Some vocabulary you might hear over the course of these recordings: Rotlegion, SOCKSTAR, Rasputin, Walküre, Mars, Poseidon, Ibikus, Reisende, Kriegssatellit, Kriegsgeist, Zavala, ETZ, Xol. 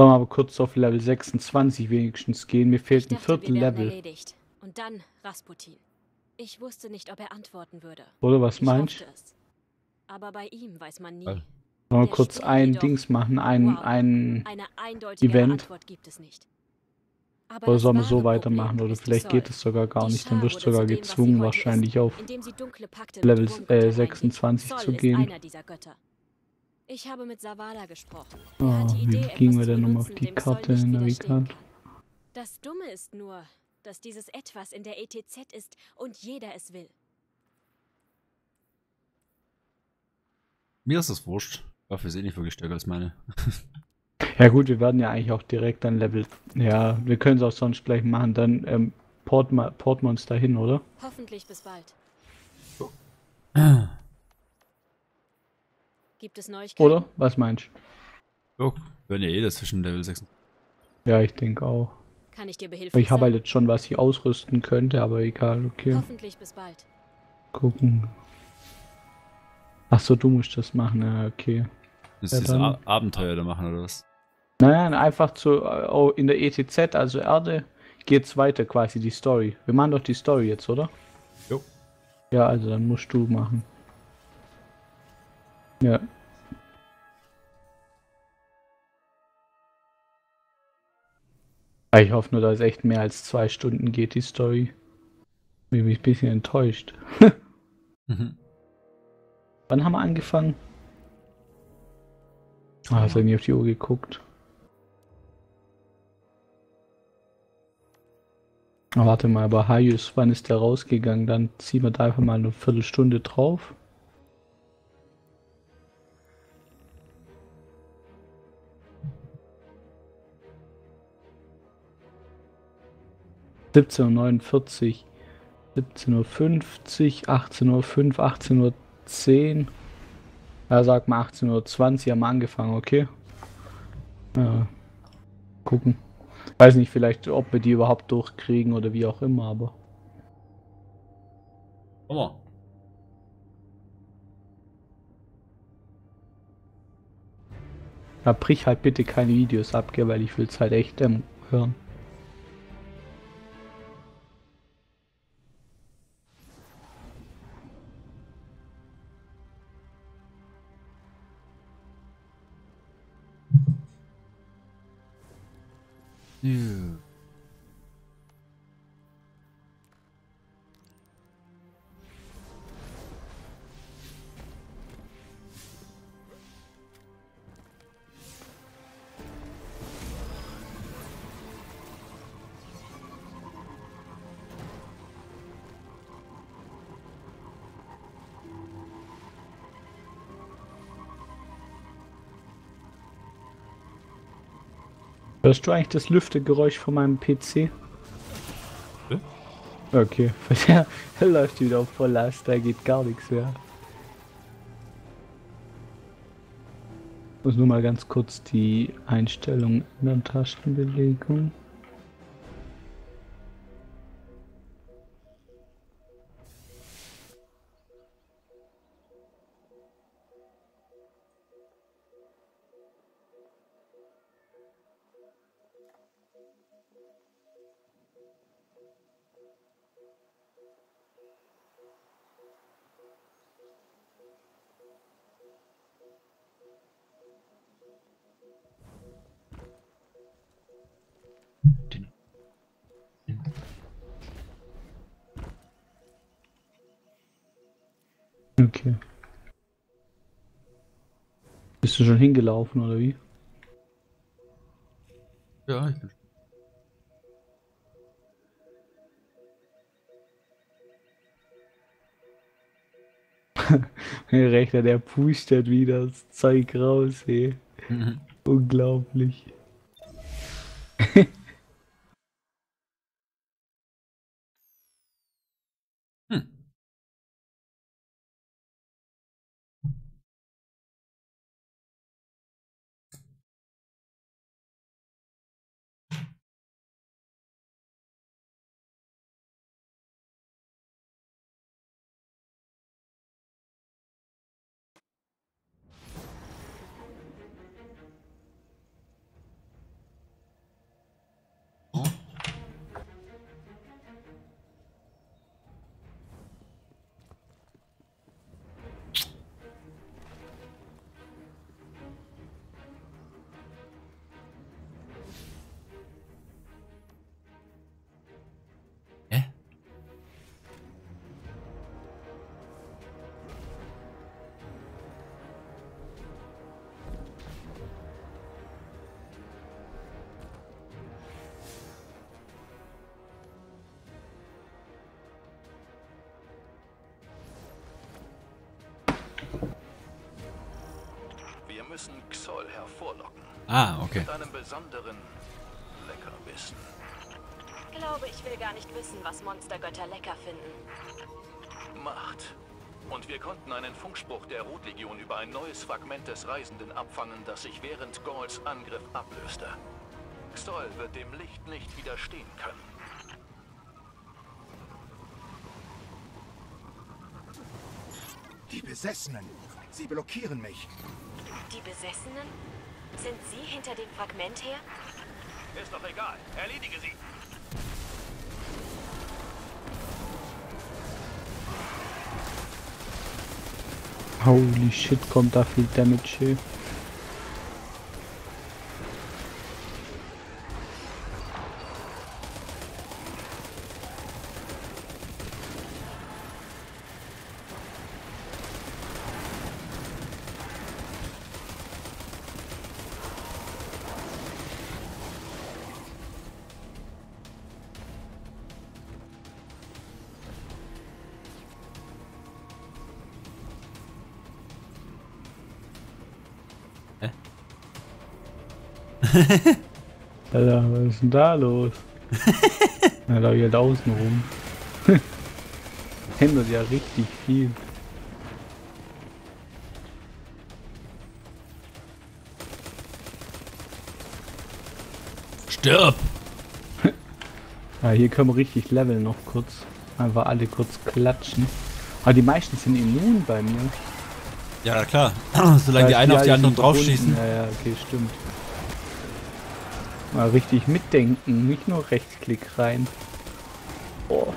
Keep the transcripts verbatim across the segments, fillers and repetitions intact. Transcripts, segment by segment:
Sollen wir aber kurz auf Level sechsundzwanzig wenigstens gehen. Mir fehlt ein Viertel Level. Und dann Rasputin. Ich wusste nicht, ob er antworten würde. Oder was meinst du? Aber bei ihm weiß man nie. Sollen wir kurz ein Dings machen, ein, ein Event? Oder sollen wir so weitermachen? Oder vielleicht geht es sogar gar nicht. Dann wirst du sogar gezwungen, wahrscheinlich auf Level äh, sechsundzwanzig zu gehen. Ich habe mit Zavala gesprochen. Oh, wie gingen wir denn nochmal auf die Karte in der Rikard? Das Dumme ist nur, dass dieses Etwas in der E T Z ist und jeder es will. Mir ist das wurscht. Waffe ist eh nicht wirklich stärker als meine. Ja gut, wir werden ja eigentlich auch direkt dann Level... Ja, wir können es auch sonst gleich machen. Dann ähm, porten wir port uns dahin, oder? Hoffentlich bis bald. So. Gibt es Neuigkeiten? Oder? Was meinst du? Oh, wenn ja eh das zwischen Level sechs. Ja, ich denke auch. Kann ich dir behilflich Ich habe halt jetzt schon, was ich ausrüsten könnte, aber egal, okay. Hoffentlich bis bald. Gucken. Achso, du musst das machen, ja, okay. Das ist ja, dieses Abenteuer da machen, oder was? Naja, einfach zu, oh, in der E T Z, also Erde, geht's weiter quasi, die Story. Wir machen doch die Story jetzt, oder? Jo. Ja, also dann musst du machen. Ja. Ich hoffe nur, dass es echt mehr als zwei Stunden geht, die Story. Bin ich ein bisschen enttäuscht. mhm. Wann haben wir angefangen? Ah, hast du nie auf die Uhr geguckt. Oh, warte mal, aber Hayus, wann ist der rausgegangen? Dann ziehen wir da einfach mal eine Viertelstunde drauf. siebzehn Uhr neunundvierzig, siebzehn Uhr fünfzig, achtzehn Uhr fünf, achtzehn Uhr zehn. Ja, sag mal achtzehn Uhr zwanzig haben wir angefangen, okay? Ja, gucken. Weiß nicht, vielleicht, ob wir die überhaupt durchkriegen oder wie auch immer, aber. Oh. Da brich halt bitte keine Videos ab, gell, weil ich will es halt echt ähm, hören. Ja. Hörst du eigentlich das Lüftegeräusch von meinem P C? Hä? Okay, der läuft wieder auf Volllast, da geht gar nichts mehr. Ich muss nur mal ganz kurz die Einstellung ändern, Tastenbelegung. Okay. Bist du schon hingelaufen oder wie? Ja, ich bin. Der Rechner, der pustet wieder das Zeug raus, ey. Mhm. Unglaublich. gewissen Xol hervorlocken. Ah, okay. Mit einem besonderen Leckerbissen. Ich glaube, ich will gar nicht wissen, was Monstergötter lecker finden. Macht. Und wir konnten einen Funkspruch der Rotlegion über ein neues Fragment des Reisenden abfangen, das sich während Gols Angriff ablöste. Xol wird dem Licht nicht widerstehen können. Die Besessenen. Sie blockieren mich. Die Besessenen? Sind sie hinter dem Fragment her? Ist doch egal. Erledige sie. Holy shit, kommt da viel Damage hin. Alter, was ist denn da los? Na, da hier außen rum. Händert ja richtig viel. Stirb! Ja, hier können wir richtig leveln noch kurz. Einfach alle kurz klatschen. Aber die meisten sind immun bei mir. Ja, klar. Solange ja, die einen auf die anderen draufschießen. Ja, ja, okay, stimmt. Mal richtig mitdenken, nicht nur Rechtsklick rein. Oh.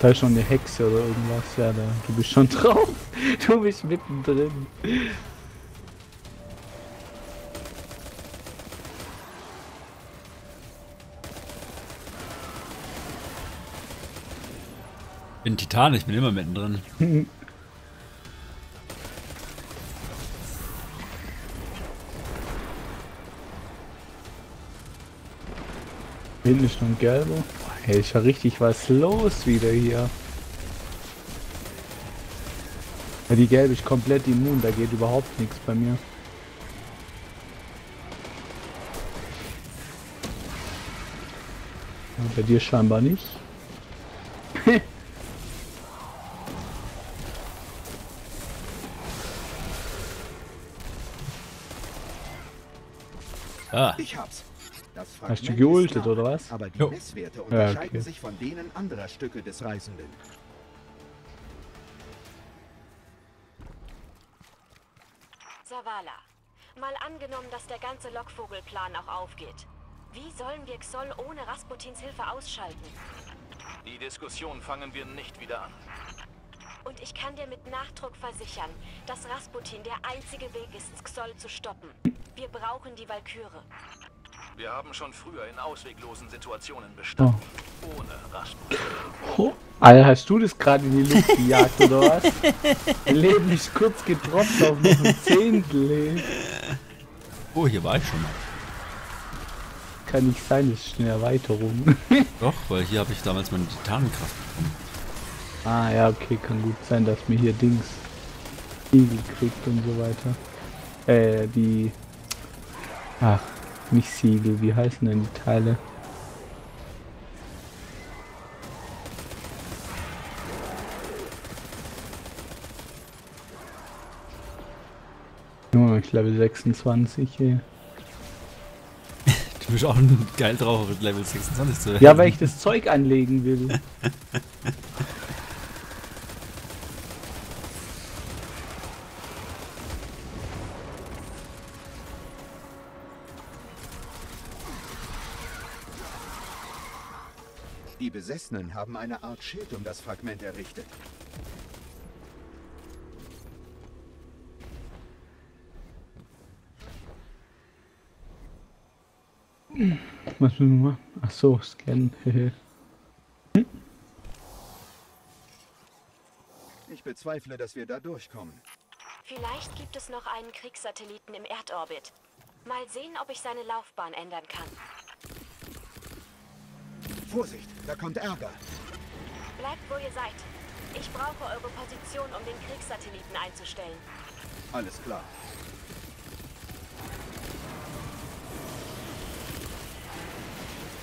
Da ist schon eine Hexe oder irgendwas. Ja, da. Du bist schon drauf. Du bist mittendrin. Ich bin Titan, ich bin immer mittendrin. Hinten ist noch ein gelber. Hey, ist ja richtig was los wieder hier. Ja, die gelbe ist komplett immun, da geht überhaupt nichts bei mir. Ja, bei dir scheinbar nicht. Ah. Ich hab's. Hast du geultet oder was? Aber die Messwerte unterscheiden ja, okay. sich von denen anderer Stücke des Reisenden. Zavala, mal angenommen, dass der ganze Lockvogelplan auch aufgeht. Wie sollen wir Xol ohne Rasputins Hilfe ausschalten? Die Diskussion fangen wir nicht wieder an. Und ich kann dir mit Nachdruck versichern, dass Rasputin der einzige Weg ist, Xol zu stoppen. Wir brauchen die Walküre. Wir haben schon früher in ausweglosen Situationen bestanden. Oh. Ohne Rasputin. Oh. Alter, hast du das gerade in die Luft gejagt, oder was? Mein Leben ist kurz getropft auf nur ein Zehntel, ey. Oh, hier war ich schon mal. Kann nicht sein, das ist eine Erweiterung. Doch, weil hier habe ich damals meine Titanenkraft bekommen. Ah ja, okay, kann gut sein, dass mir hier Dings Igel kriegt und so weiter. Äh, die... Ach. Nicht Siegel, wie heißen denn die Teile? Nur, ich Level sechsundzwanzig hier. Du bist auch geil drauf, mit Level sechsundzwanzig zu werden. Ja, weil ich das Zeug anlegen will. Die Besessenen haben eine Art Schild um das Fragment errichtet. Was müssen wir machen? Ach so, scannen. Ich bezweifle, dass wir da durchkommen. Vielleicht gibt es noch einen Kriegssatelliten im Erdorbit. Mal sehen, ob ich seine Laufbahn ändern kann. Vorsicht, da kommt Ärger. Bleibt, wo ihr seid. Ich brauche eure Position, um den Kriegssatelliten einzustellen. Alles klar.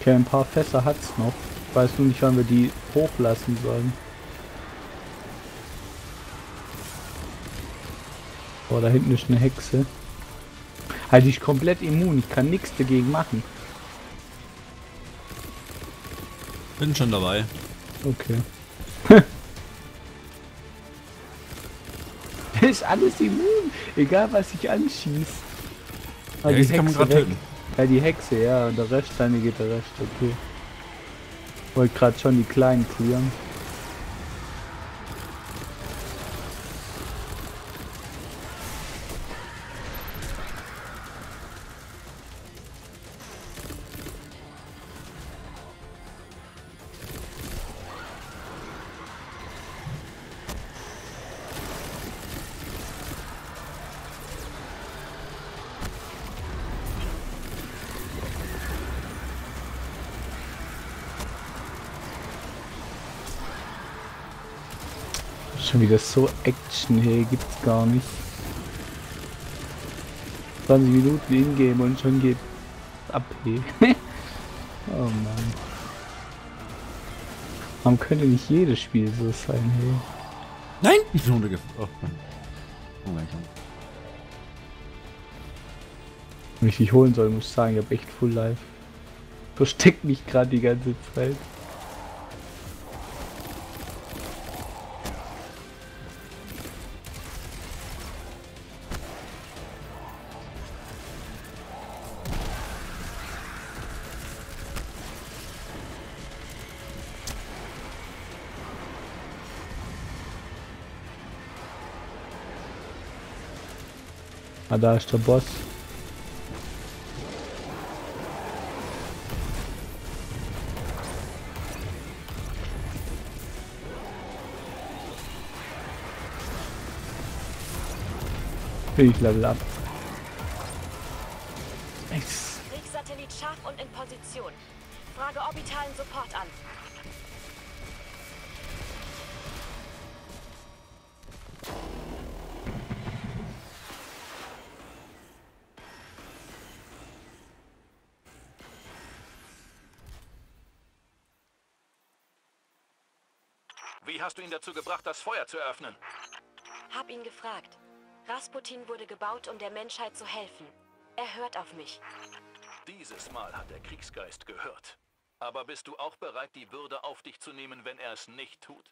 Okay, ein paar Fässer hat's noch. Ich weiß nur nicht, wann wir die hochlassen sollen. Oh, da hinten ist eine Hexe. Halt, ich komplett immun. Ich kann nichts dagegen machen. Bin schon dabei. Okay. Ist alles immun. Egal, was ich anschieß. Ah, ja, die kann man gerade töten. Ja, die Hexe, ja. Und der Rest, seine geht der Rest. Okay. Wollte gerade schon die Kleinen clearen. Schon wieder so Action, hey, gibt's gar nicht. zwanzig Minuten Ingame und schon geht ab, hey. Oh Mann. Warum könnte nicht jedes Spiel so sein, hey? Nein! Ich bin runtergefallen. Oh Mann. Oh mein Gott. Wenn ich dich holen soll, muss ich sagen, ich hab echt Full Life. Versteckt mich gerade die ganze Zeit. Ah, da ist der Boss. Ich level ab. Nice. Kriegssatellit scharf und in Position. Frage orbitalen Support an. Wie hast du ihn dazu gebracht, das Feuer zu eröffnen? Hab ihn gefragt. Rasputin wurde gebaut, um der Menschheit zu helfen. Er hört auf mich. Dieses Mal hat der Kriegsgeist gehört. Aber bist du auch bereit, die Würde auf dich zu nehmen, wenn er es nicht tut?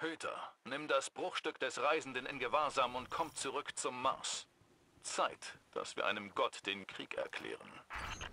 Hüter, nimm das Bruchstück des Reisenden in Gewahrsam und komm zurück zum Mars. Zeit, dass wir einem Gott den Krieg erklären.